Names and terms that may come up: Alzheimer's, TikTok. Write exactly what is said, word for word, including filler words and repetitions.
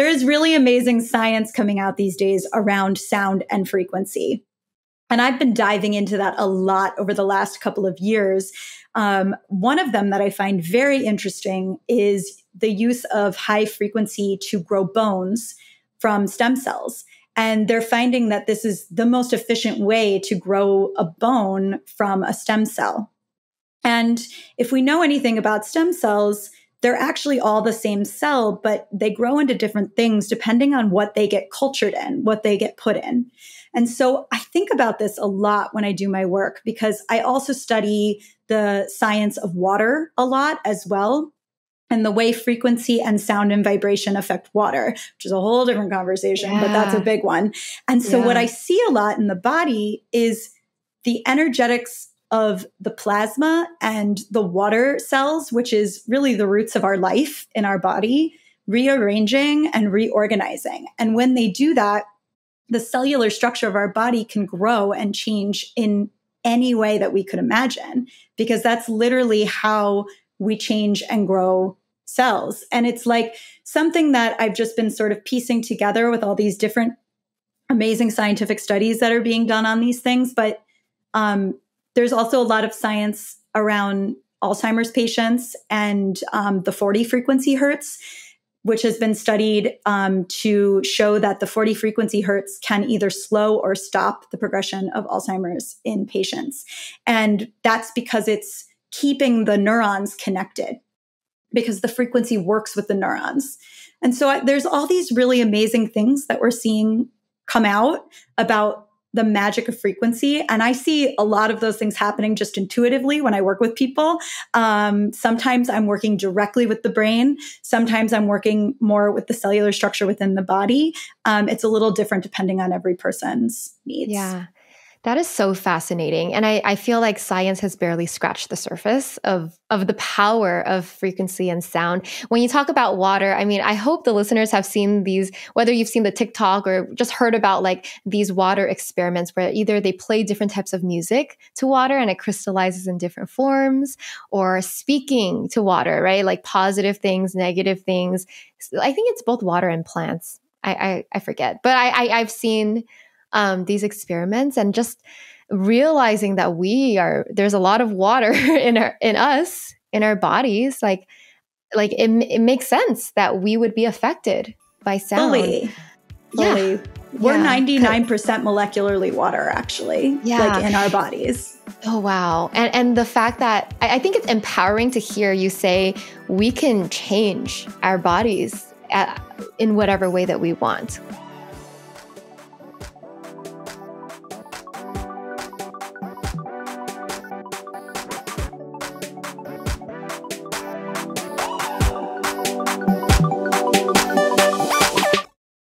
there is really amazing science coming out these days around sound and frequency. And I've been diving into that a lot over the last couple of years. Um, one of them that I find very interesting is the use of high frequency to grow bones from stem cells. And they're finding that this is the most efficient way to grow a bone from a stem cell. And if we know anything about stem cells, they're actually all the same cell, but they grow into different things depending on what they get cultured in, what they get put in. And so I think about this a lot when I do my work, because I also study the science of water a lot as well, and the way frequency and sound and vibration affect water, which is a whole different conversation, yeah. but that's a big one. And so yeah. what I see a lot in the body is the energetics of the plasma and the water cells, which is really the roots of our life in our body, rearranging and reorganizing. And when they do that, the cellular structure of our body can grow and change in any way that we could imagine, because that's literally how we change and grow cells. And it's like something that I've just been sort of piecing together with all these different amazing scientific studies that are being done on these things. But um, there's also a lot of science around Alzheimer's patients and um, the forty frequency hertz, which has been studied um, to show that the forty frequency hertz can either slow or stop the progression of Alzheimer's in patients. And that's because it's keeping the neurons connected, because the frequency works with the neurons. And so I, there's all these really amazing things that we're seeing come out about the magic of frequency. And I see a lot of those things happening just intuitively when I work with people. Um, sometimes I'm working directly with the brain. Sometimes I'm working more with the cellular structure within the body. Um, it's a little different depending on every person's needs. Yeah, that is so fascinating. And I, I feel like science has barely scratched the surface of, of the power of frequency and sound. When you talk about water, I mean, I hope the listeners have seen these, whether you've seen the TikTok or just heard about like these water experiments where either they play different types of music to water and it crystallizes in different forms, or speaking to water, right? Like positive things, negative things. I think it's both water and plants. I, I, I forget, but I, I, I've seen Um, these experiments, and just realizing that we are, there's a lot of water in our, in us, in our bodies. Like, like it, it makes sense that we would be affected by sound. Fully. Fully. Yeah. We're yeah. ninety-nine percent molecularly water, actually, yeah. like in our bodies. Oh, wow. And, and the fact that I, I think it's empowering to hear you say we can change our bodies at, in whatever way that we want.